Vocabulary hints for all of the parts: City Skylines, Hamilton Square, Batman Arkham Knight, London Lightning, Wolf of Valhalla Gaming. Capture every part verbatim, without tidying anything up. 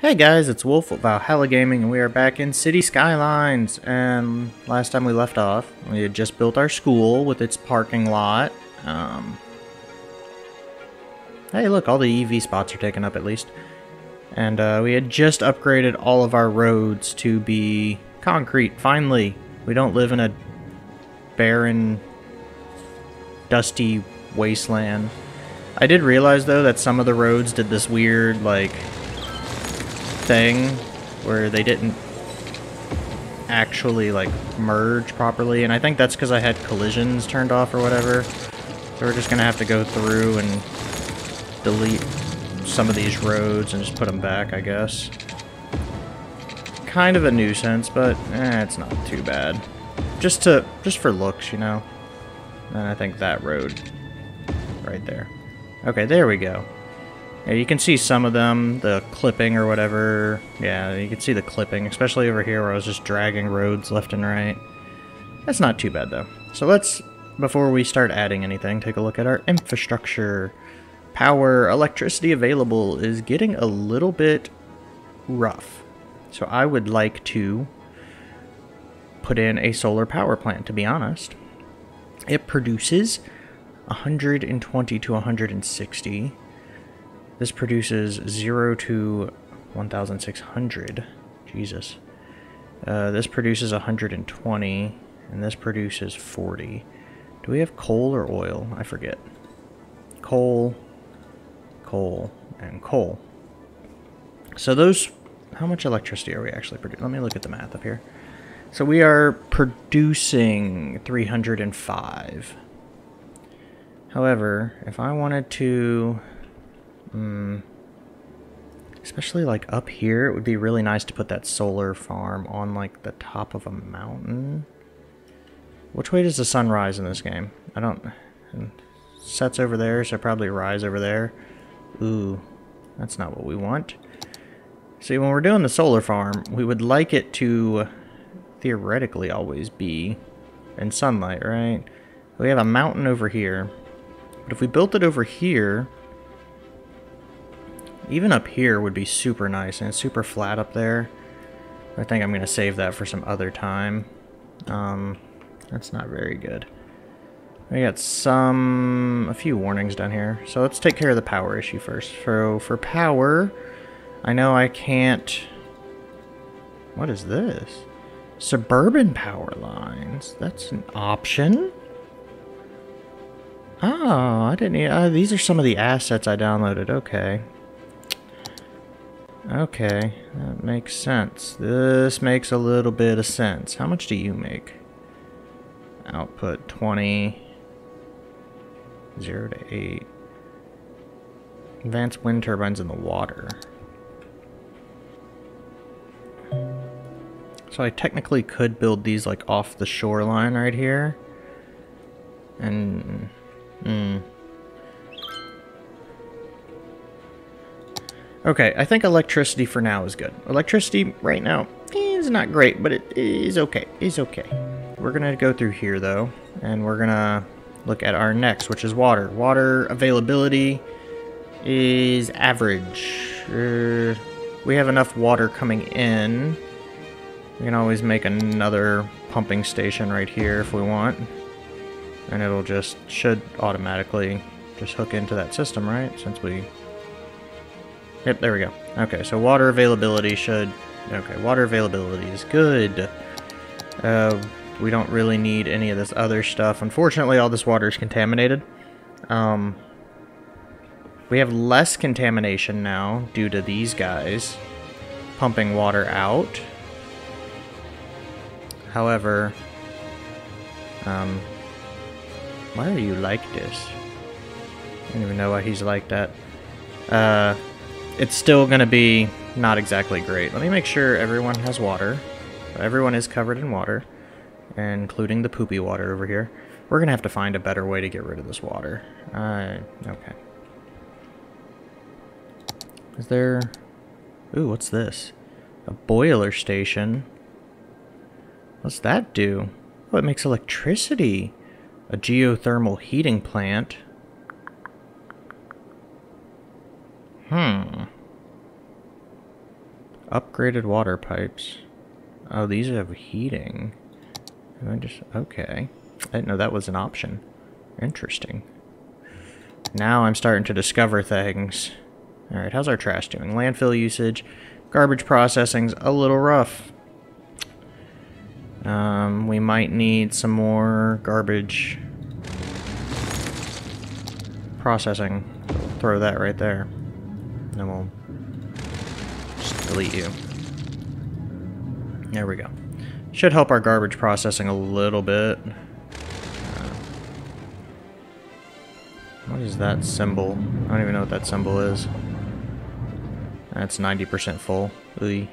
Hey guys, it's Wolf of Valhalla Gaming, and we are back in City Skylines. And last time we left off, we had just built our school with its parking lot. Um, hey, look, all the E V spots are taken up at least. And uh, we had just upgraded all of our roads to be concrete, finally. We don't live in a barren, dusty wasteland. I did realize, though, that some of the roads did this weird, like, thing where they didn't actually like merge properly, and I think that's because I had collisions turned off or whatever. So we're just gonna have to go through and delete some of these roads and just put them back, I guess. Kind of a nuisance, but eh, it's not too bad. Just to just for looks, you know. And I think that road right there. Okay, there we go. Yeah, you can see some of them, the clipping or whatever. Yeah, you can see the clipping, especially over here where I was just dragging roads left and right. That's not too bad, though. So let's, before we start adding anything, take a look at our infrastructure. Power, electricity available is getting a little bit rough. So I would like to put in a solar power plant, to be honest. It produces one hundred twenty to one hundred sixty. This produces zero to one thousand six hundred. Jesus. Uh, this produces one hundred twenty, and this produces forty. Do we have coal or oil? I forget. Coal, coal, and coal. So those... How much electricity are we actually producing? Let me look at the math up here. So we are producing three hundred five. However, if I wanted to... Mm. Especially like up here, it would be really nice to put that solar farm on like the top of a mountain. Which way does the sun rise in this game? I don't... It sets over there, so probably rise over there. Ooh, that's not what we want. See, when we're doing the solar farm, we would like it to theoretically always be in sunlight, right? We have a mountain over here, but if we built it over here... Even up here would be super nice, and it's super flat up there. I think I'm going to save that for some other time. Um, that's not very good. We got some... a few warnings down here. So let's take care of the power issue first. So for power, I know I can't... What is this? Suburban power lines. That's an option? Oh, I didn't... Uh, these are some of the assets I downloaded. Okay. Okay, that makes sense. This makes a little bit of sense. How much do you make? Output twenty. zero to eight. Advanced wind turbines in the water. So I technically could build these like off the shoreline right here. And... Mm, okay, I think electricity for now is good. Electricity right now is not great, but it is okay. It's okay. We're going to go through here, though, and we're going to look at our next, which is water. Water availability is average. Uh, we have enough water coming in. We can always make another pumping station right here if we want, and it'll just, should automatically just hook into that system, right, since we... Yep, there we go. Okay, so water availability should... Okay, water availability is good. Uh, we don't really need any of this other stuff. Unfortunately, all this water is contaminated. Um, we have less contamination now due to these guys pumping water out. However... Um, why are you like this? I don't even know why he's like that. Uh... It's still going to be not exactly great. Let me make sure everyone has water. Everyone is covered in water, including the poopy water over here. We're going to have to find a better way to get rid of this water. Uh, okay. Is there... Ooh, what's this? A boiler station. What's that do? Oh, it makes electricity. A geothermal heating plant. Hmm. Upgraded water pipes. Oh, these have heating. I just, okay. I didn't know that was an option. Interesting. Now I'm starting to discover things. Alright, how's our trash doing? Landfill usage. Garbage processing's a little rough. Um, we might need some more garbage processing. Throw that right there. And then we'll just delete you. There we go. Should help our garbage processing a little bit. Uh, what is that symbol? I don't even know what that symbol is. That's ninety percent full. Ooh. We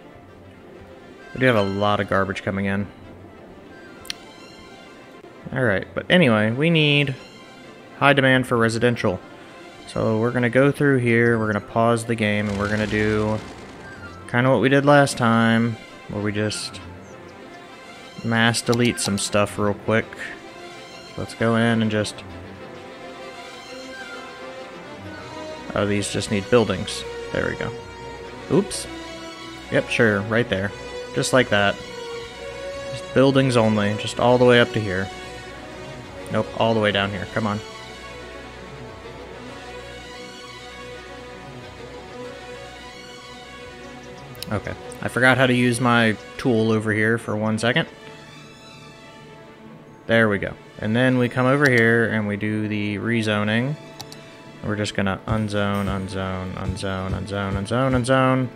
do have a lot of garbage coming in. Alright, but anyway, we need high demand for residential. So we're going to go through here, we're going to pause the game, and we're going to do kind of what we did last time, where we just mass delete some stuff real quick. So let's go in and just... Oh, these just need buildings. There we go. Oops. Yep, sure, right there. Just like that. Just buildings only, just all the way up to here. Nope, all the way down here. Come on. Okay. I forgot how to use my tool over here for one second. There we go. And then we come over here and we do the rezoning. We're just gonna unzone, unzone, unzone, unzone, unzone, unzone.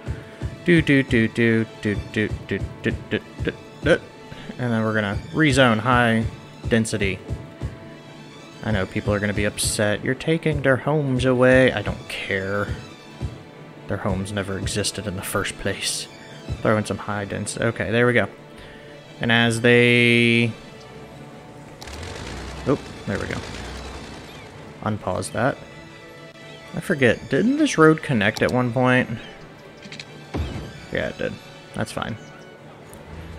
Do do do do do do do do do do do. And then we're gonna rezone high density. I know people are gonna be upset. You're taking their homes away. I don't care. Their homes never existed in the first place. Throw in some high density. Okay, there we go. And as they... Oh, there we go. Unpause that. I forget, didn't this road connect at one point? Yeah, it did. That's fine.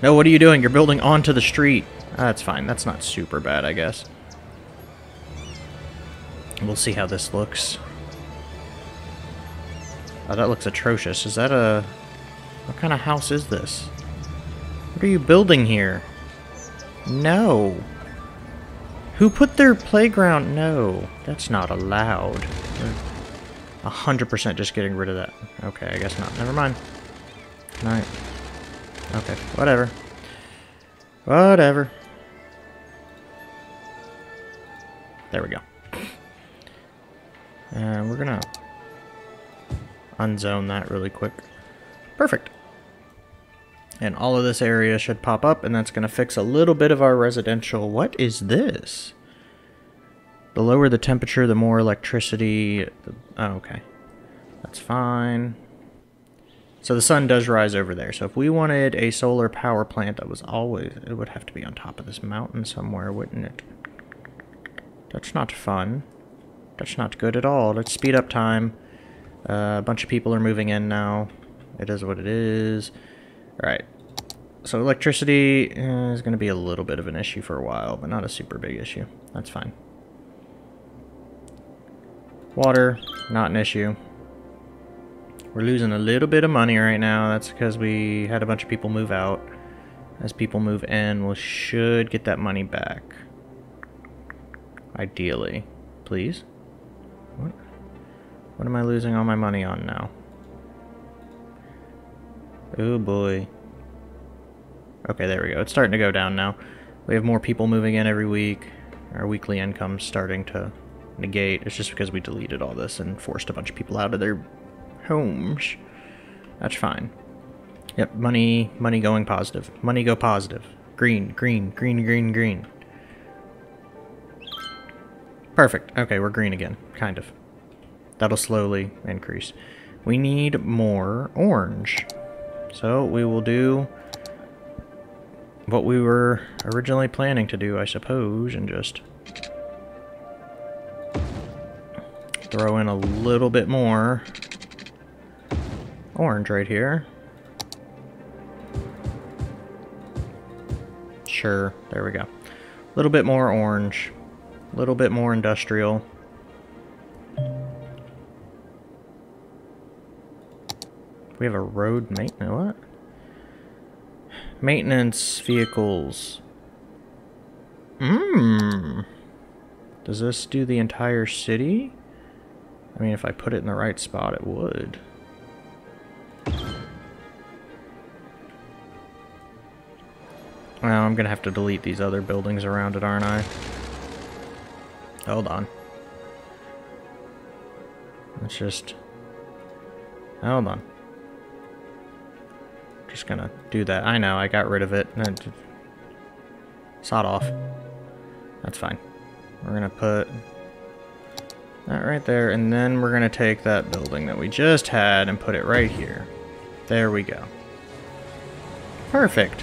No, what are you doing? You're building onto the street. That's fine. That's not super bad, I guess. We'll see how this looks. Oh, that looks atrocious. Is that a... What kind of house is this? What are you building here? No. Who put their playground? No. That's not allowed. A hundred percent just getting rid of that. Okay, I guess not. Never mind. All right. Okay, whatever. Whatever. There we go. And uh, we're gonna... unzone that really quick. Perfect. And all of this area should pop up, and that's going to fix a little bit of our residential. What is this? The lower the temperature, the more electricity. Oh, okay. That's fine. So the sun does rise over there. So if we wanted a solar power plant that was always... It would have to be on top of this mountain somewhere, wouldn't it? That's not fun. That's not good at all. Let's speed up time. Uh, a bunch of people are moving in now. It is what it is. Alright. So electricity is going to be a little bit of an issue for a while, but not a super big issue. That's fine. Water, not an issue. We're losing a little bit of money right now. That's because we had a bunch of people move out. As people move in, we should get that money back. Ideally. Please? What? What am I losing all my money on now? Oh boy. Okay, there we go. It's starting to go down now. We have more people moving in every week. Our weekly income's starting to negate. It's just because we deleted all this and forced a bunch of people out of their homes. That's fine. Yep, money, money going positive. Money go positive. Green, green, green, green, green. Perfect. Okay, we're green again. Kind of. That'll slowly increase. We need more orange. So we will do what we were originally planning to do, I suppose, and just throw in a little bit more orange right here. Sure, there we go. A little bit more orange, a little bit more industrial. We have a road maintenance. What? Maintenance vehicles. Mmm. Does this do the entire city? I mean, if I put it in the right spot, it would. Well, I'm gonna have to delete these other buildings around it, aren't I? Hold on. Let's just... Hold on. Just gonna do that. I know, I got rid of it. Sod off. That's fine. We're gonna put that right there, and then we're gonna take that building that we just had and put it right here. There we go. Perfect.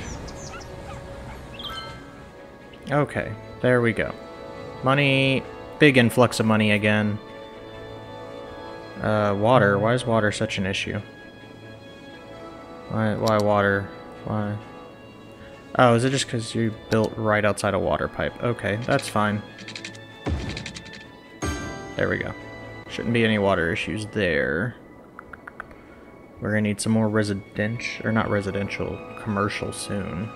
Okay, there we go. Money, big influx of money again. Uh, water, why is water such an issue? Why, why water? Why? Oh, is it just because you built right outside a water pipe? Okay, that's fine. There we go. Shouldn't be any water issues there. We're gonna need some more residential, or not residential, commercial soon.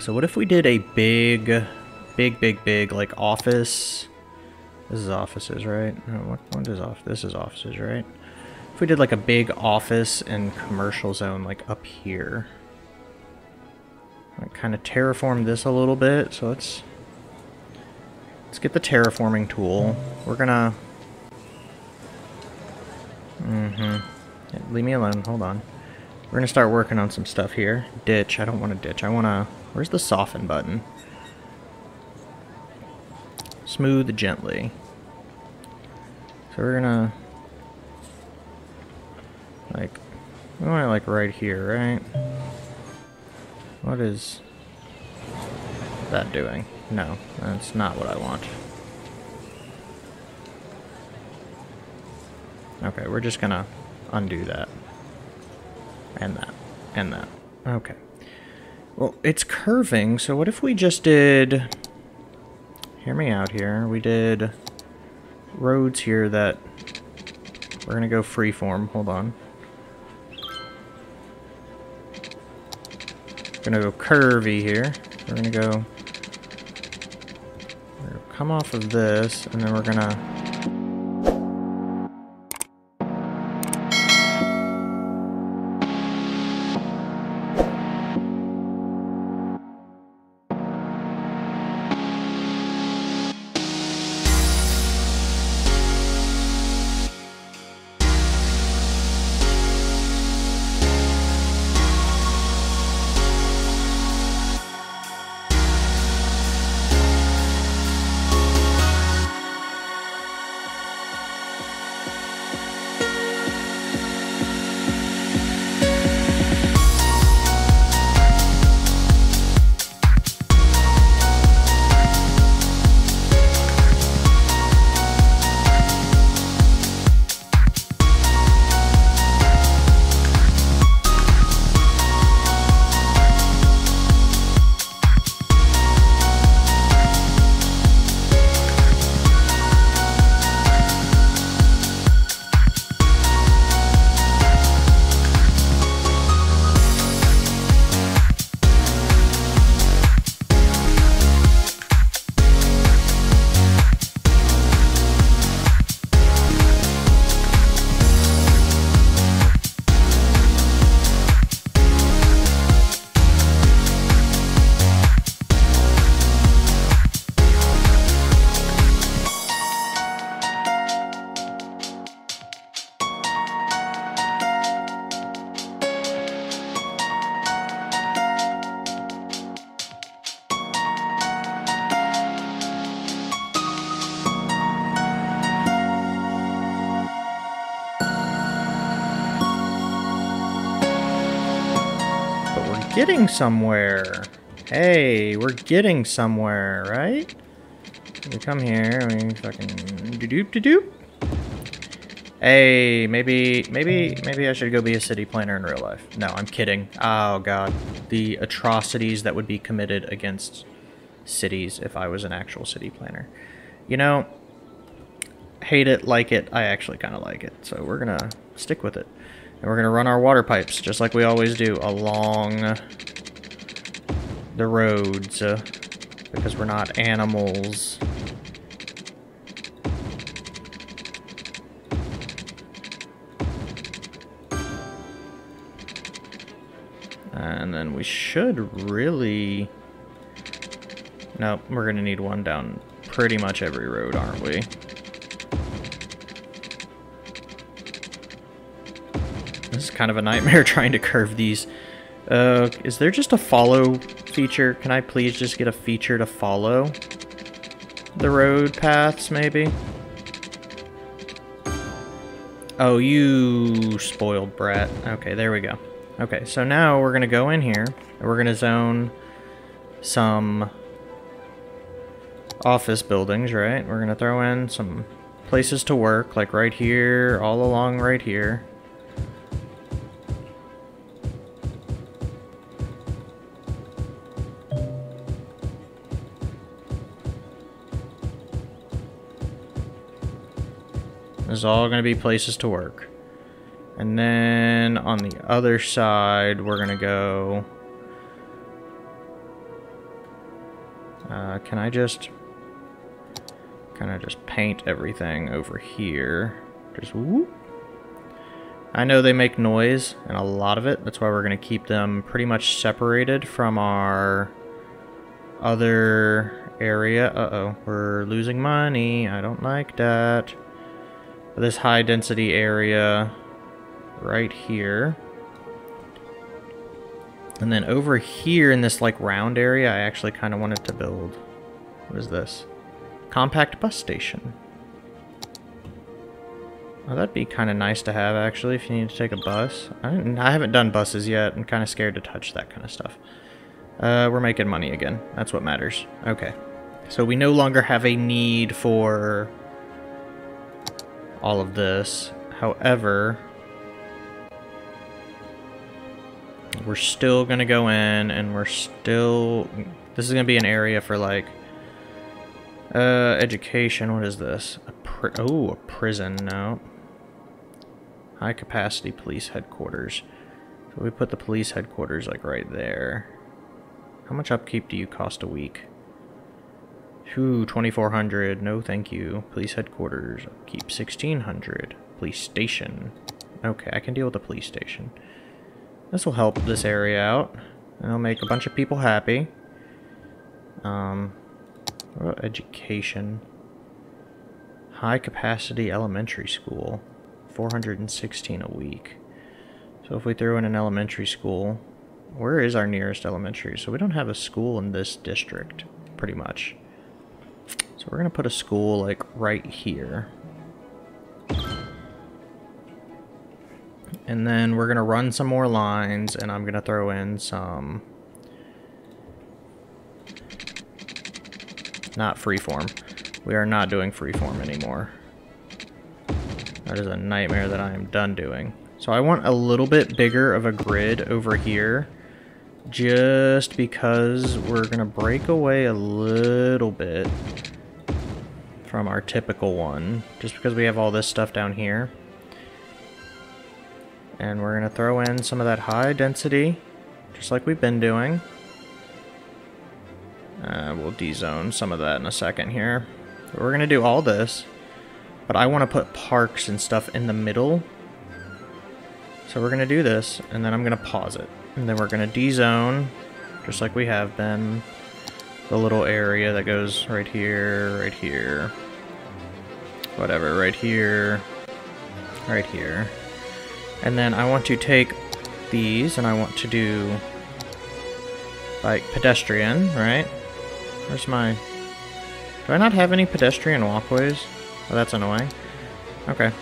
So what if we did a big, big, big, big, like, office? This is offices, right? No, what, what is off? This is offices, right? If we did, like, a big office and commercial zone, like, up here. I kind of terraformed this a little bit, so let's... Let's get the terraforming tool. We're gonna... Mm-hmm. Yeah, leave me alone, hold on. We're gonna start working on some stuff here. Ditch, I don't want to ditch, I want to... Where's the soften button? Smooth gently. So we're gonna... Like... We want it like right here, right? What is... that doing? No, that's not what I want. Okay, we're just gonna undo that. And that. And that. Okay. Well, it's curving, so what if we just did... Hear me out here. We did roads here that... We're gonna go freeform. Hold on. We're gonna go curvy here. We're gonna go... We're gonna come off of this, and then we're gonna... Getting somewhere. Hey, we're getting somewhere, right? We come here, we fucking doop doop doop. Hey, maybe, maybe, maybe I should go be a city planner in real life. No, I'm kidding. Oh god, the atrocities that would be committed against cities if I was an actual city planner. You know, hate it, like it. I actually kind of like it, so we're gonna stick with it. And we're going to run our water pipes, just like we always do, along the roads, uh, because we're not animals. And then we should really... Nope, we're going to need one down pretty much every road, aren't we? This is kind of a nightmare trying to curve these. Uh, is there just a follow feature? Can I please just get a feature to follow the road paths, maybe? Oh, you spoiled brat. Okay, there we go. Okay, so now we're going to go in here, and we're going to zone some office buildings, right? We're going to throw in some places to work, like right here, all along right here. This is all going to be places to work. And then on the other side, we're going to go... Uh, can I just... Kind of just paint everything over here. Just whoop. I know they make noise, and a lot of it. That's why we're going to keep them pretty much separated from our other area. Uh-oh, we're losing money. I don't like that. But this high-density area... right here, and then over here in this like round area, I actually kind of wanted to build, what is this, compact bus station. Well, that'd be kind of nice to have, actually, if you need to take a bus. I, didn't, I haven't done buses yet. I'm kind of scared to touch that kind of stuff. Uh, we're making money again. That's what matters. Okay, so we no longer have a need for all of this. However, we're still going to go in, and we're still... This is going to be an area for, like, uh, education. What is this? A pri oh, a prison. No. High-capacity police headquarters. So we put the police headquarters, like, right there. How much upkeep do you cost a week? Ooh, twenty-four hundred. No, thank you. Police headquarters. Upkeep, sixteen hundred. Police station. Okay, I can deal with the police station. This will help this area out, and it'll make a bunch of people happy. Um, what about education? High capacity elementary school, four hundred sixteen a week. So if we throw in an elementary school, where is our nearest elementary? So we don't have a school in this district, pretty much. So we're gonna put a school like right here. And then we're going to run some more lines, and I'm going to throw in some... Not freeform. We are not doing freeform anymore. That is a nightmare that I am done doing. So I want a little bit bigger of a grid over here, just because we're going to break away a little bit from our typical one, just because we have all this stuff down here. And we're going to throw in some of that high density, just like we've been doing. Uh, we'll dezone some of that in a second here. But we're going to do all this, but I want to put parks and stuff in the middle. So we're going to do this, and then I'm going to pause it. And then we're going to dezone, just like we have been, the little area that goes right here, right here, whatever, right here, right here. And then I want to take these, and I want to do, like, pedestrian, right? Where's my... Do I not have any pedestrian walkways? Oh, that's annoying. Okay.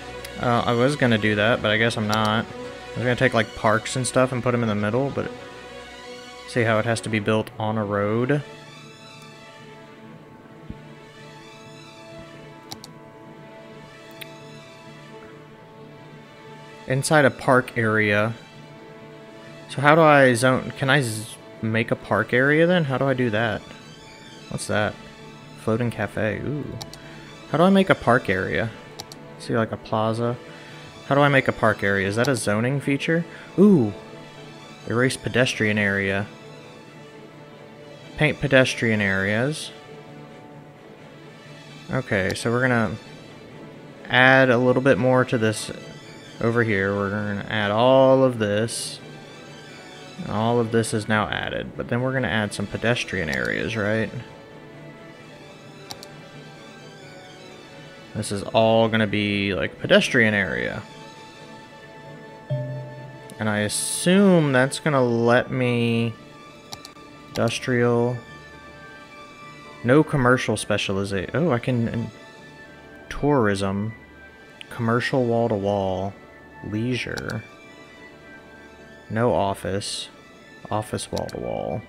Uh, I was going to do that, but I guess I'm not. I was going to take, like, parks and stuff and put them in the middle, but... See how it has to be built on a road? Inside a park area. So how do I zone? Can I z make a park area then? How do I do that? What's that? Floating cafe. Ooh. How do I make a park area? See, like a plaza. How do I make a park area? Is that a zoning feature? Ooh! Erase pedestrian area. Paint pedestrian areas. Okay, so we're gonna add a little bit more to this over here. We're gonna add all of this. All of this is now added, but then we're gonna add some pedestrian areas, right? This is all gonna be like pedestrian area. And I assume that's gonna let me industrial. No commercial specialization. Oh, I can and tourism, commercial wall to wall, leisure. No office, office wall to wall,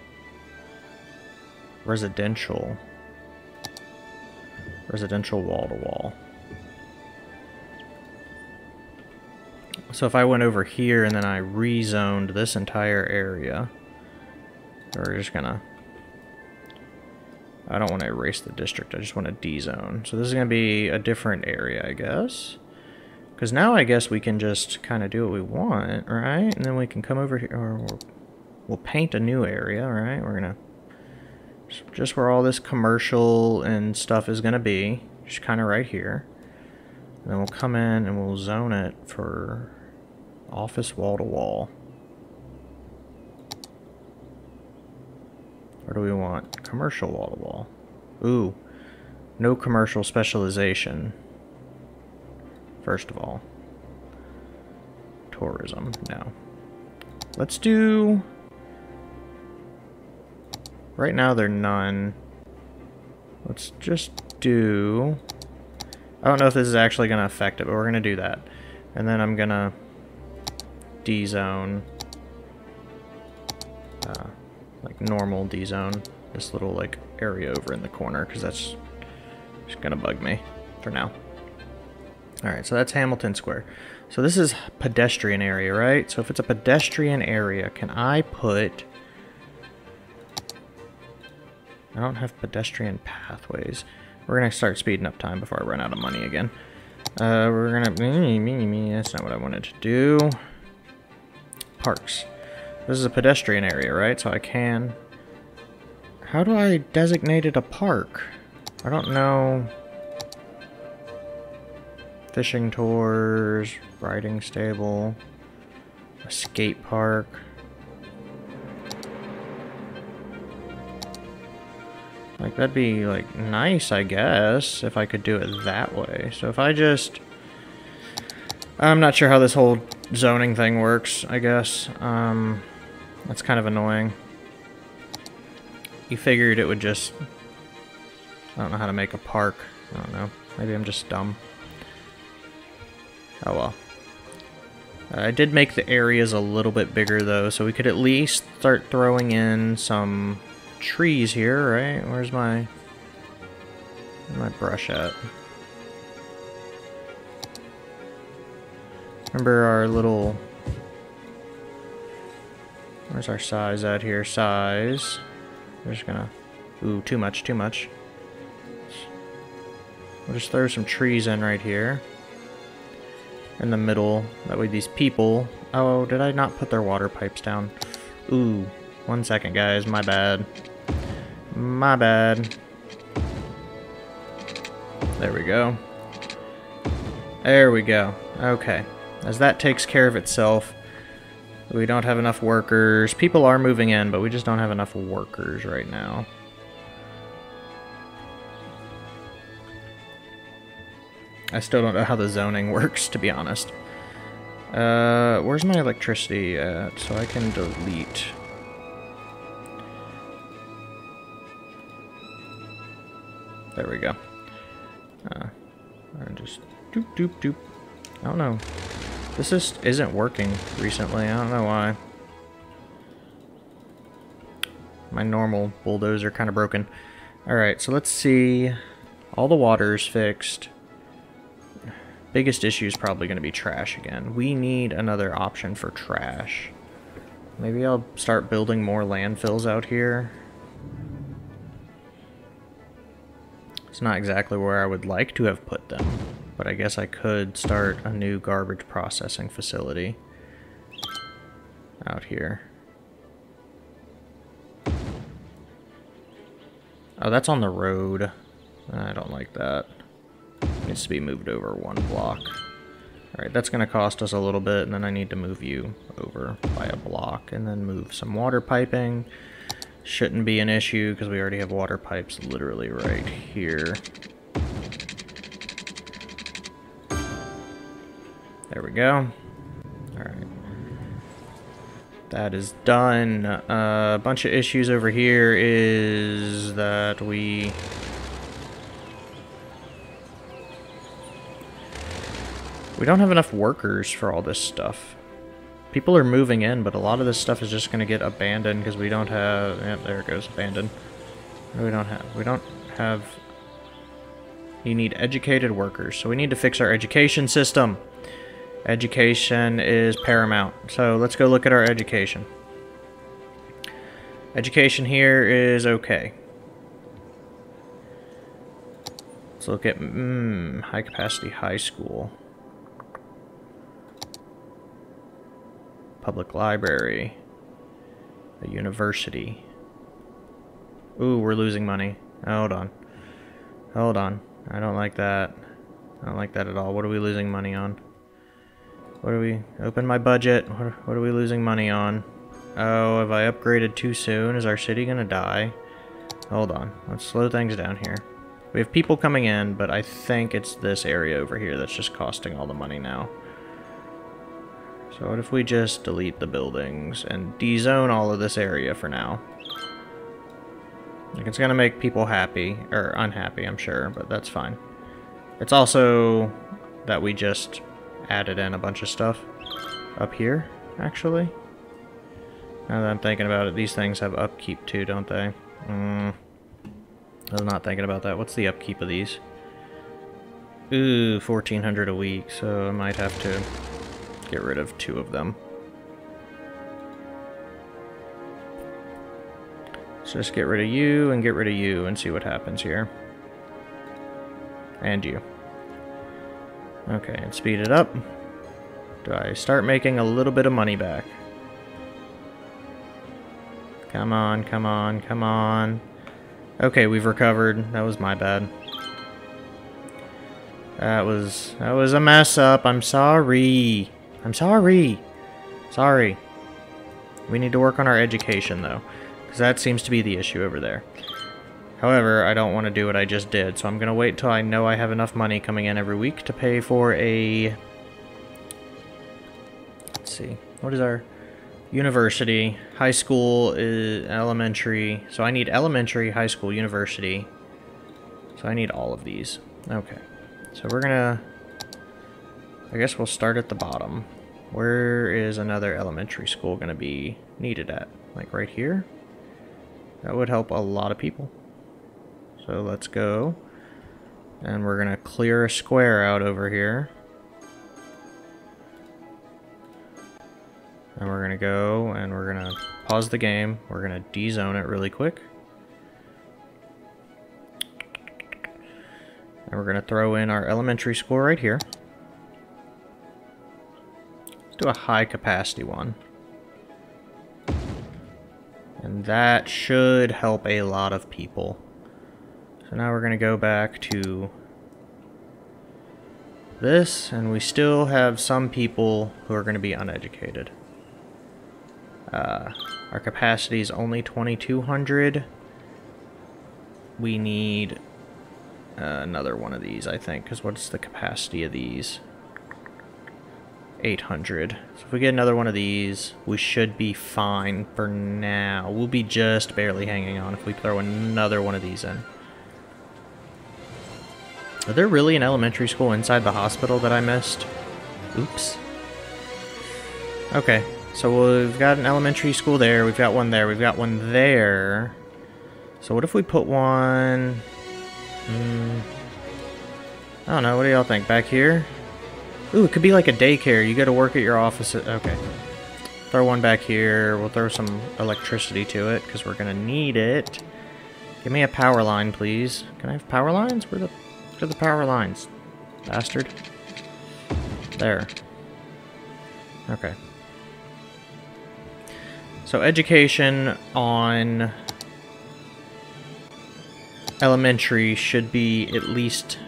residential, residential wall to wall. So if I went over here and then I rezoned this entire area, we're just gonna. I don't want to erase the district, I just want to de-zone. So this is going to be a different area, I guess. Because now I guess we can just kind of do what we want, right? And then we can come over here, or we'll, we'll paint a new area, right? We're going to, just where all this commercial and stuff is going to be, just kind of right here. And then we'll come in and we'll zone it for office wall-to-wall. Or do we want commercial wall-to-wall? Ooh, no commercial specialization. First of all, tourism, no. Let's do, right now they're none. Let's just do, I don't know if this is actually gonna affect it, but we're gonna do that. And then I'm gonna de-zone. Uh, like normal D-zone, this little like area over in the corner, because that's just gonna bug me for now. Alright, so that's Hamilton Square. So this is pedestrian area, right? So if it's a pedestrian area, can I put... I don't have pedestrian pathways. We're gonna start speeding up time before I run out of money again. Uh, we're gonna... Me, me, me, that's not what I wanted to do. Parks. This is a pedestrian area, right? So I can... How do I designate it a park? I don't know... Fishing tours, riding stable, a skate park. Like, that'd be, like, nice, I guess, if I could do it that way. So if I just... I'm not sure how this whole zoning thing works, I guess. Um... That's kind of annoying. You figured it would just... I don't know how to make a park. I don't know. Maybe I'm just dumb. Oh well. I did make the areas a little bit bigger though, so we could at least start throwing in some trees here, right? Where's my... Where's my brush at? Remember our little... Where's our size at here? Size. We're just gonna... Ooh, too much, too much. We'll just throw some trees in right here. In the middle. That way these people... Oh, did I not put their water pipes down? Ooh. One second, guys. My bad. My bad. There we go. There we go. Okay. As that takes care of itself... We don't have enough workers. People are moving in, but we just don't have enough workers right now. I still don't know how the zoning works, to be honest. Uh, where's my electricity at? So I can delete. There we go. Uh, and just doop, doop, doop. I don't know. This just isn't working recently, I don't know why. My normal bulldozer kind of broken. Alright, so let's see. All the water is fixed. Biggest issue is probably going to be trash again. We need another option for trash. Maybe I'll start building more landfills out here. It's not exactly where I would like to have put them. But I guess I could start a new garbage processing facility out here. Oh, that's on the road. I don't like that. It needs to be moved over one block. Alright, that's going to cost us a little bit, and then I need to move you over by a block, and then move some water piping. Shouldn't be an issue, because we already have water pipes literally right here. There we go. Alright. That is done. Uh, a bunch of issues over here is that we... We don't have enough workers for all this stuff. People are moving in, but a lot of this stuff is just going to get abandoned because we don't have... Yep, there it goes, abandoned. We don't have... We don't have... You need educated workers, so we need to fix our education system. Education is paramount. So let's go look at our education. Education here is okay. Let's look at mm, high capacity high school. Public library, a university. Ooh, we're losing money. Hold on. Hold on. I don't like that. I don't like that at all. What are we losing money on? What are we... Open my budget. What are, what are we losing money on? Oh, have I upgraded too soon? Is our city gonna die? Hold on. Let's slow things down here. We have people coming in, but I think it's this area over here that's just costing all the money now. So what if we just delete the buildings and dezone all of this area for now? Like, it's gonna make people happy, or unhappy, I'm sure, but that's fine. It's also that we just added in a bunch of stuff up here, actually. Now that I'm thinking about it, these things have upkeep too, don't they? Mm. I was not thinking about that. What's the upkeep of these? Ooh, fourteen hundred a week, so I might have to... get rid of two of them. Let's just get rid of you and get rid of you and see what happens here. And you. Okay, and speed it up. Do I start making a little bit of money back? Come on, come on, come on. Okay, we've recovered. That was my bad. That was... that was a mess up. I'm sorry. I'm sorry. Sorry. We need to work on our education, though, because that seems to be the issue over there. However, I don't want to do what I just did, so I'm going to wait till I know I have enough money coming in every week to pay for a... Let's see. What is our... University. High school is elementary. So I need elementary, high school, university. So I need all of these. Okay. So we're going to... I guess we'll start at the bottom. Where is another elementary school going to be needed at? Like right here? That would help a lot of people. So let's go. And we're going to clear a square out over here. And we're going to go and we're going to pause the game. We're going to dezone it really quick. And we're going to throw in our elementary school right here. Do a high capacity one. And that should help a lot of people. So now we're going to go back to this, and we still have some people who are going to be uneducated. Uh, our capacity is only twenty-two hundred. We need uh, another one of these, I think, because what's the capacity of these? eight hundred. So if we get another one of these, we should be fine for now. We'll be just barely hanging on if we throw another one of these in. Are there really an elementary school inside the hospital that I missed? Oops. Okay, so we've got an elementary school there, we've got one there, we've got one there. So what if we put one... Mm, I don't know, what do y'all think? Back here? Ooh, it could be like a daycare. You go to work at your office. Okay. Throw one back here. We'll throw some electricity to it, because we're going to need it. Give me a power line, please. Can I have power lines? Where the, where are the power lines? Bastard. There. Okay. So education on elementary should be at least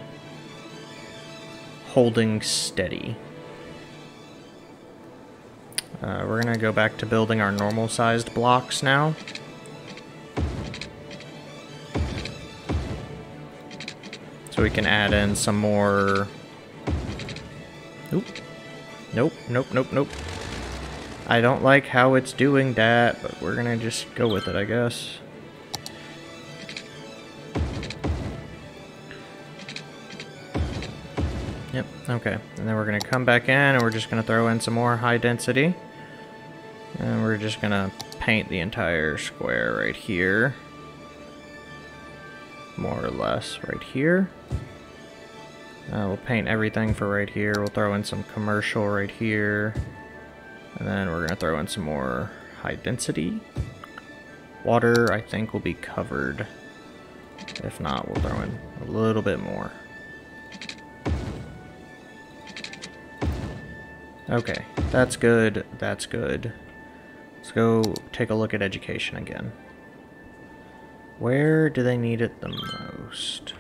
holding steady. Uh, we're gonna go back to building our normal sized blocks now. So we can add in some more... Nope. Nope, nope, nope, nope. I don't like how it's doing that, but we're gonna just go with it, I guess. Yep, okay. And then we're gonna come back in and we're just gonna throw in some more high density. And we're just gonna paint the entire square right here. More or less right here. Uh, we'll paint everything for right here. We'll throw in some commercial right here. And then we're going to throw in some more high density. Water, I think, will be covered. If not, we'll throw in a little bit more. Okay, that's good. That's good. Let's go take a look at education again. Where do they need it the most?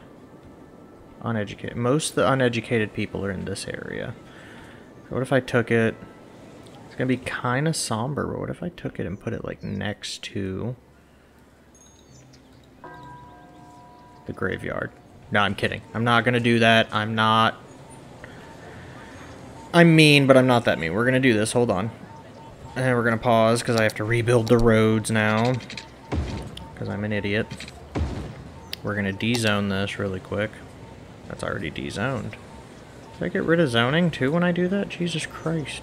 Uneducated. Most of the uneducated people are in this area. So what if I took it? It's going to be kind of somber, but what if I took it and put it like next to the graveyard? No, I'm kidding. I'm not going to do that. I'm not. I'm mean, but I'm not that mean. We're going to do this. Hold on. And we're going to pause because I have to rebuild the roads now. Because I'm an idiot. We're going to de-zone this really quick. That's already de-zoned. Did I get rid of zoning too when I do that? Jesus Christ.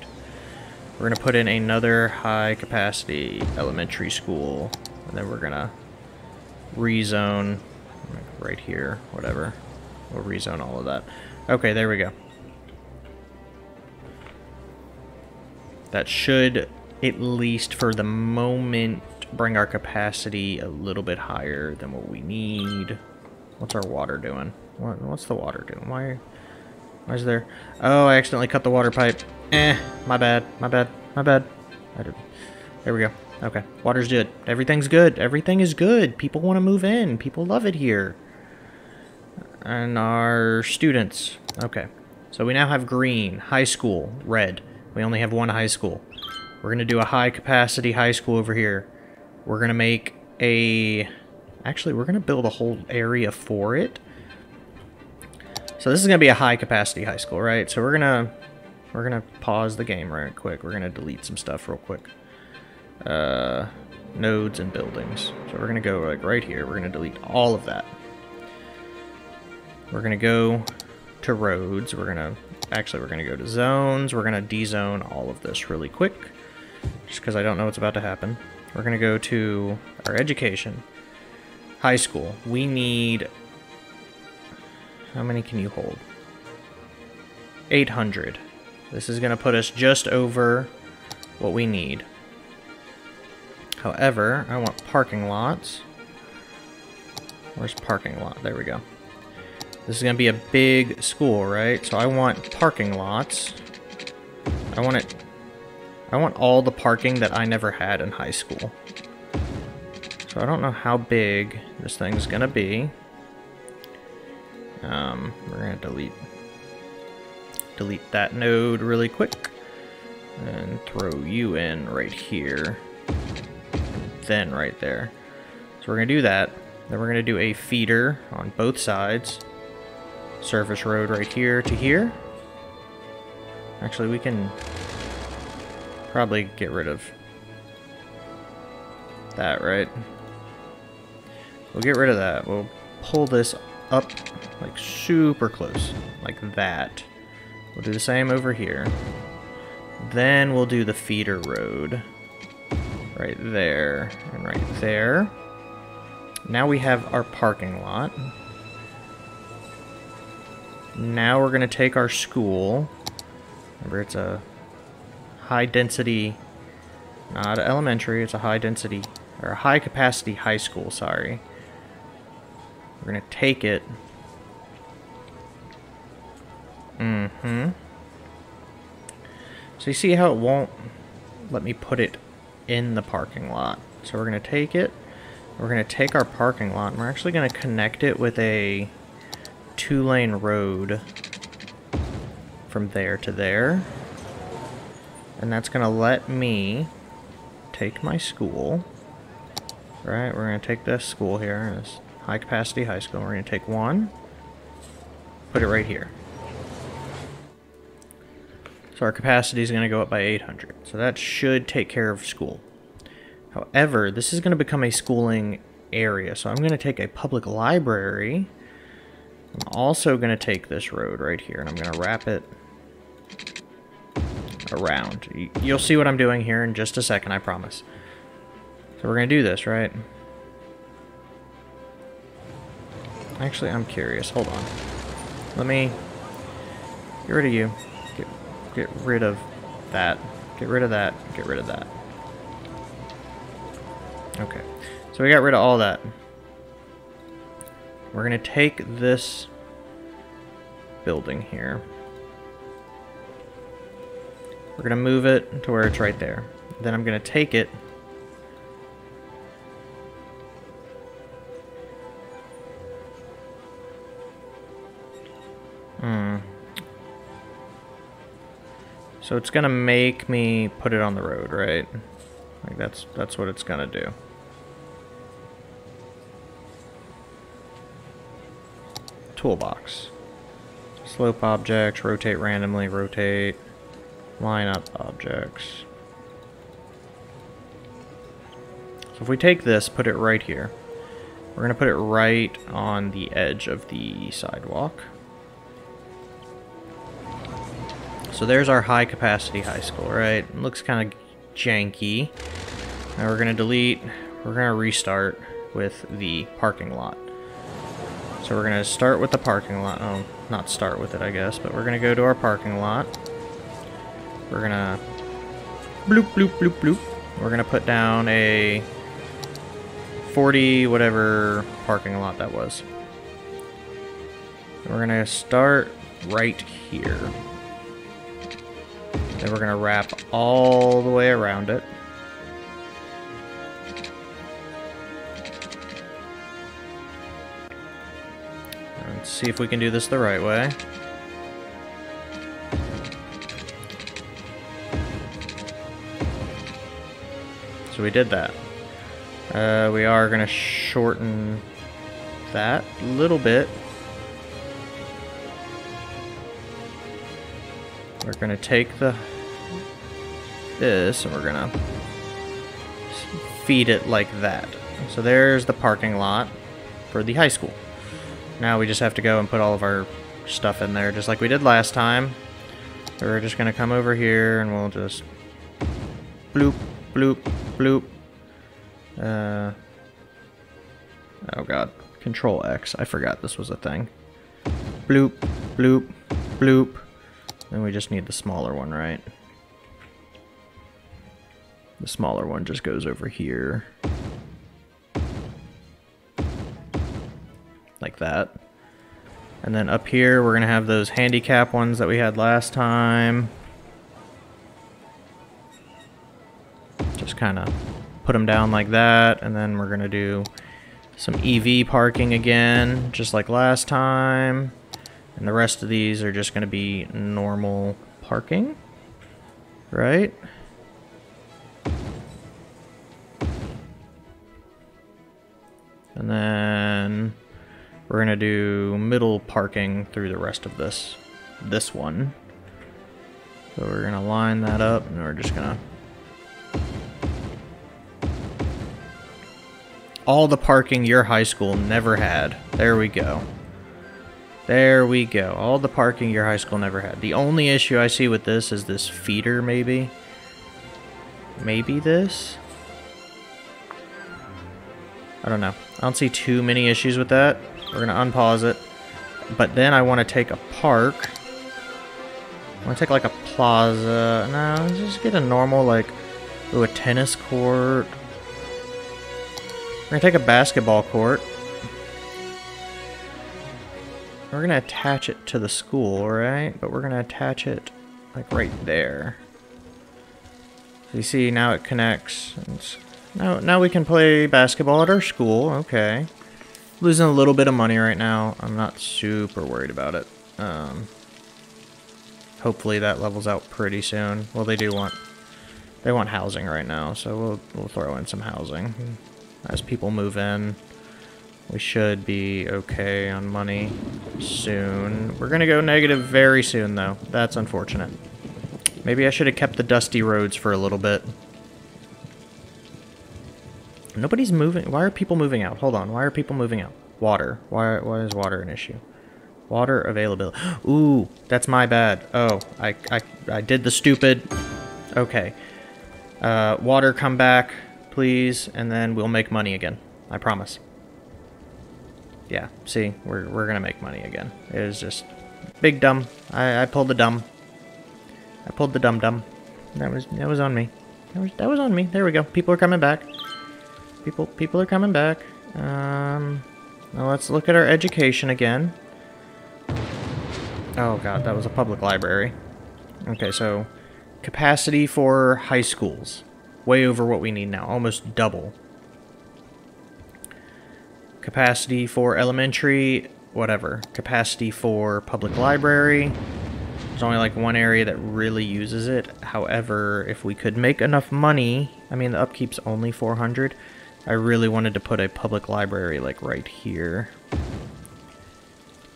We're going to put in another high capacity elementary school. And then we're going to rezone right here, whatever. We'll rezone all of that. Okay, there we go. That should, at least for the moment, bring our capacity a little bit higher than what we need. What's our water doing? What, what's the water doing? Why, why is there... Oh, I accidentally cut the water pipe. Eh, my bad, my bad, my bad. I did. There we go. Okay, water's good. Everything's good. Everything is good. People want to move in. People love it here. And our students. Okay, so we now have green, high school, red. We only have one high school. We're going to do a high-capacity high school over here. We're going to make a... Actually, we're going to build a whole area for it. So this is going to be a high-capacity high school, right? So we're going to we're going to pause the game right quick. We're going to delete some stuff real quick. Uh, nodes and buildings. So we're going to go like right here. We're going to delete all of that. We're going to go to roads. We're going to... Actually, we're going to go to zones. We're going to de-zone all of this really quick. Just because I don't know what's about to happen. We're going to go to our education. High school. We need... How many can you hold? eight hundred. This is going to put us just over what we need. However, I want parking lots. Where's parking lot? There we go. This is going to be a big school, right? So I want parking lots. I want it... I want all the parking that I never had in high school. So I don't know how big this thing's gonna be. Um, we're gonna delete delete that node really quick and throw you in right here, then right there. So we're gonna do that. Then we're gonna do a feeder on both sides. Surface road right here to here. Actually, we can probably get rid of that, right? We'll get rid of that. We'll pull this up like super close, like that. We'll do the same over here. Then we'll do the feeder road right there and right there. Now we have our parking lot. Now we're gonna take our school. Remember, it's a high density, not elementary, it's a high density, or a high capacity high school, sorry. We're going to take it Hmm. So you see how it won't let me put it in the parking lot. So we're going to take it. We're going to take our parking lot, and we're actually going to connect it with a two-lane road from there to there. And that's going to let me take my school. Right, we're going to take this school here, this high-capacity high school. We're going to take one, put it right here. So our capacity is going to go up by eight hundred. So that should take care of school. However, this is going to become a schooling area, so I'm going to take a public library. I'm also going to take this road right here, and I'm going to wrap it around. You'll see what I'm doing here in just a second, I promise. So we're going to do this, right? Actually, I'm curious. Hold on. Let me get rid of you. Get, get rid of that. Get rid of that. Get rid of that. Okay, so we got rid of all that. We're going to take this building here. We're going to move it to where it's right there. Then I'm going to take it. Hmm. So it's going to make me put it on the road, right? Like that's that's what it's gonna do. Toolbox. Slope objects, rotate randomly, rotate, line up objects. So if we take this, put it right here. We're gonna put it right on the edge of the sidewalk. So there's our high capacity high school, right? It looks kind of janky. Now we're gonna delete, we're gonna restart with the parking lot. So we're gonna start with the parking lot. Oh, not start with it, I guess, but we're gonna go to our parking lot. We're gonna bloop, bloop, bloop, bloop. We're gonna put down a forty whatever parking lot that was. We're gonna start right here. Then we're going to wrap all the way around it. Let's see if we can do this the right way. So we did that. Uh, we are going to shorten that a little bit. We're going to take the this, and we're gonna feed it like that. So there's the parking lot for the high school. Now we just have to go and put all of our stuff in there, just like we did last time. So we're just gonna come over here, and we'll just bloop, bloop, bloop. Uh, oh god, Control X. I forgot this was a thing. Bloop, bloop, bloop. Then we just need the smaller one, right? The smaller one just goes over here. Like that. And then up here, we're going to have those handicap ones that we had last time. Just kind of put them down like that. And then we're going to do some E V parking again, just like last time. And the rest of these are just going to be normal parking. Right? And then we're going to do middle parking through the rest of this, this one. So we're going to line that up, and we're just going to... All the parking your high school never had. There we go. There we go. All the parking your high school never had. The only issue I see with this is this feeder, maybe. Maybe this? I don't know. I don't see too many issues with that. We're going to unpause it. But then I want to take a park. I want to take like a plaza. No, just get a normal, like, ooh, a tennis court. We're going to take a basketball court. We're gonna attach it to the school, right? But we're gonna attach it like right there. You see, now it connects. Now, now we can play basketball at our school. Okay. Losing a little bit of money right now. I'm not super worried about it. Um, hopefully that levels out pretty soon. Well, they do want they want housing right now, so we'll we'll throw in some housing as people move in. We should be okay on money soon. We're gonna go negative very soon, though. That's unfortunate. Maybe I should have kept the dusty roads for a little bit. Nobody's moving. Why are people moving out? Hold on. Why are people moving out? Water. Why, why is water an issue? Water availability. Ooh, that's my bad. Oh, I, I, I did the stupid. Okay. Uh, water, come back, please, and then we'll make money again. I promise. Yeah, see, we're, we're going to make money again. It is just big dumb. I, I pulled the dumb. I pulled the dum-dum. That was that was on me. That was that was on me. There we go. People are coming back. People people are coming back. Um, now let's look at our education again. Oh god, that was a public library. Okay, so capacity for high schools, way over what we need now, almost double. Capacity for elementary, whatever. Capacity for public library. There's only like one area that really uses it. However, if we could make enough money, I mean the upkeep's only four hundred. I really wanted to put a public library like right here.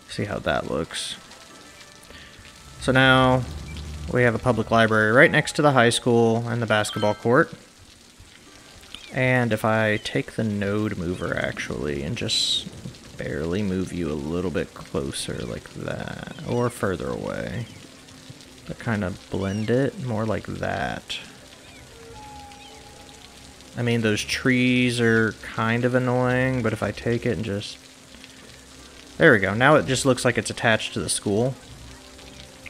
See how that looks. So now we have a public library right next to the high school and the basketball court. And if I take the node mover actually and just barely move you a little bit closer like that or further away. But kind of blend it more like that. I mean, those trees are kind of annoying, but if I take it and just... There we go. Now it just looks like it's attached to the school,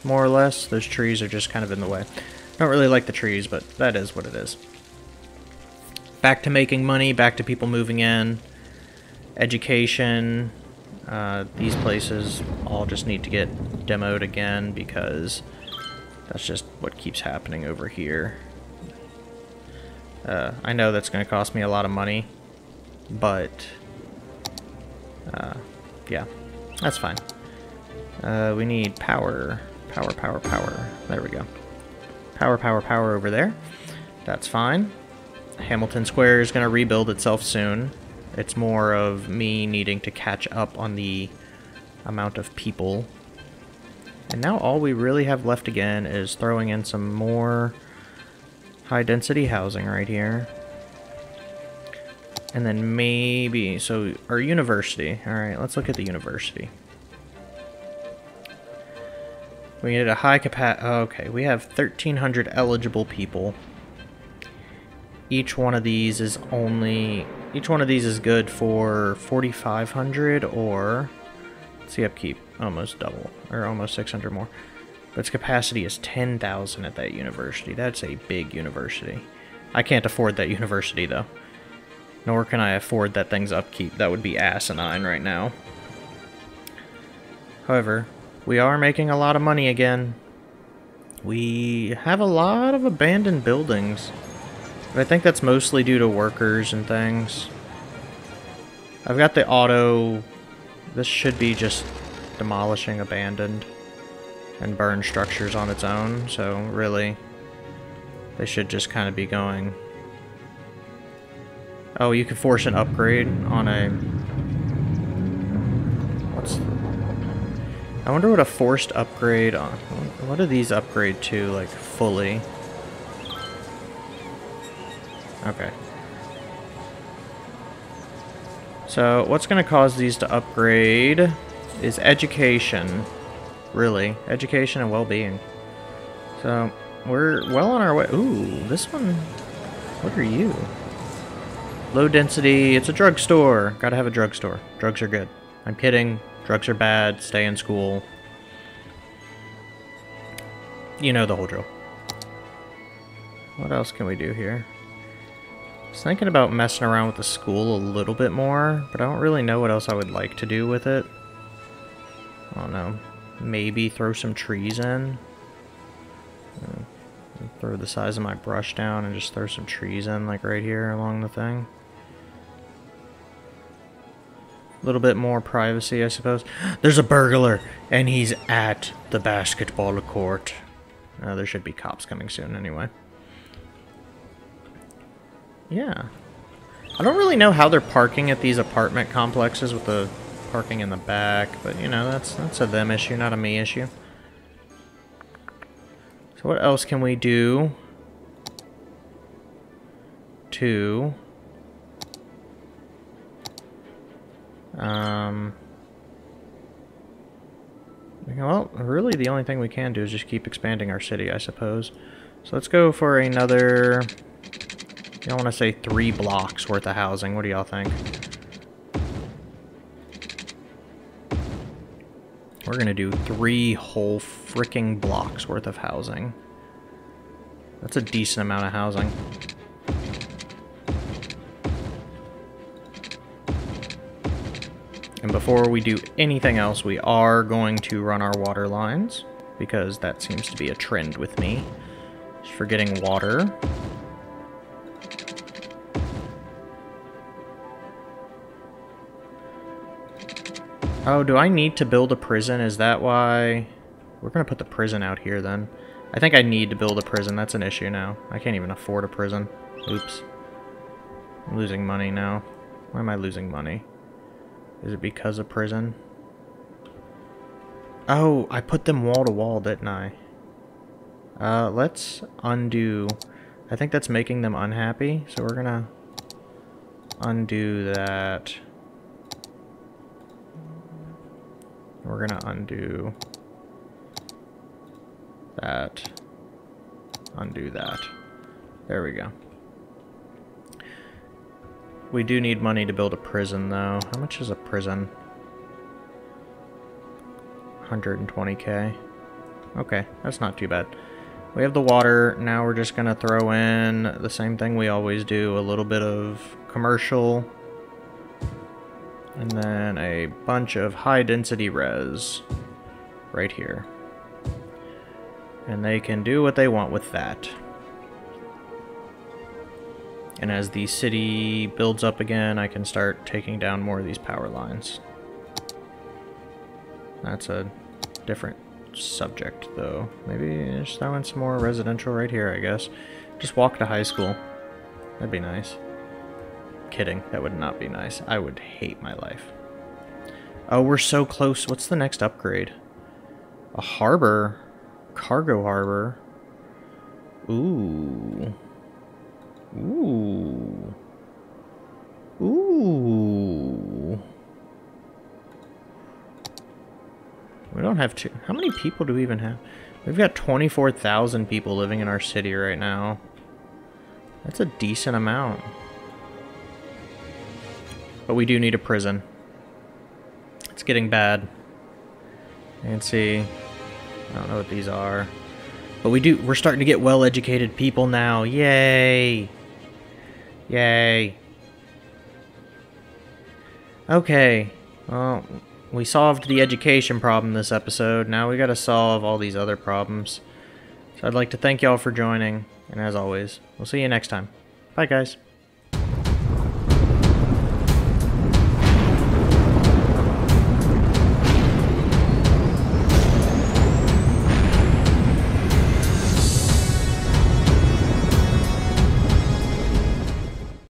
more or less. Those trees are just kind of in the way. I don't really like the trees, but that is what it is. Back to making money, back to people moving in. Education. Uh, these places all just need to get demoed again because... That's just what keeps happening over here. Uh, I know that's going to cost me a lot of money, but uh, yeah, that's fine. Uh, we need power, power, power, power. There we go. Power, power, power over there. That's fine. Hamilton Square is going to rebuild itself soon. It's more of me needing to catch up on the amount of people. And now all we really have left again is throwing in some more high-density housing right here. And then maybe... So, our university. Alright, let's look at the university. We needed a high capa... Okay, we have thirteen hundred eligible people. Each one of these is only... Each one of these is good for forty-five hundred or... Let's see, upkeep. Almost double, or almost six hundred more. But its capacity is ten thousand at that university. That's a big university. I can't afford that university, though. Nor can I afford that thing's upkeep. That would be asinine right now. However, we are making a lot of money again. We have a lot of abandoned buildings. But I think that's mostly due to workers and things. I've got the auto... This should be just demolishing abandoned and burn structures on its own, so really they should just kind of be going... Oh, you can force an upgrade on a... What's... I wonder what a forced upgrade on... What do these upgrade to, like, fully? Okay. So what's going to cause these to upgrade is education, really. Education and well-being. So we're well on our way. Ooh, this one. What are you? Low density. It's a drugstore. Gotta have a drugstore. Drugs are good. I'm kidding. Drugs are bad. Stay in school. You know the whole drill. What else can we do here? I was thinking about messing around with the school a little bit more, but I don't really know what else I would like to do with it. I don't know, maybe throw some trees in. Uh, throw the size of my brush down and just throw some trees in, like right here along the thing. A little bit more privacy, I suppose. There's a burglar, and he's at the basketball court. Uh, there should be cops coming soon anyway. Yeah. I don't really know how they're parking at these apartment complexes with the parking in the back, but you know, that's that's a them issue, not a me issue. So what else can we do to um well, really the only thing we can do is just keep expanding our city, I suppose. So let's go for another, I want to say three blocks worth of housing. What do y'all think? We're going to do three whole freaking blocks worth of housing. That's a decent amount of housing. And before we do anything else, we are going to run our water lines, because that seems to be a trend with me. Just forgetting water. Oh, do I need to build a prison? Is that why? We're going to put the prison out here then. I think I need to build a prison. That's an issue now. I can't even afford a prison. Oops. I'm losing money now. Why am I losing money? Is it because of prison? Oh, I put them wall to wall, didn't I? Uh, let's undo. I think that's making them unhappy. So we're going to undo that. We're gonna undo that. Undo that. There we go. We do need money to build a prison, though. How much is a prison? one hundred twenty K. Okay, that's not too bad. We have the water. Now we're just gonna throw in the same thing we always do. A little bit of commercial. And then a bunch of high-density res right here. And they can do what they want with that. And as the city builds up again, I can start taking down more of these power lines. That's a different subject, though. Maybe just throw in some more residential right here, I guess. Just walk to high school. That'd be nice. Kidding, that would not be nice. I would hate my life. Oh, we're so close. What's the next upgrade? A harbor? Cargo harbor? Ooh. Ooh. Ooh. We don't have two. How many people do we even have? We've got twenty-four thousand people living in our city right now. That's a decent amount. But we do need a prison. It's getting bad. You can see, I don't know what these are. But we do, we're starting to get well-educated people now. Yay! Yay. Okay. Well, we solved the education problem this episode. Now we gotta solve all these other problems. So I'd like to thank y'all for joining. And as always, we'll see you next time. Bye, guys.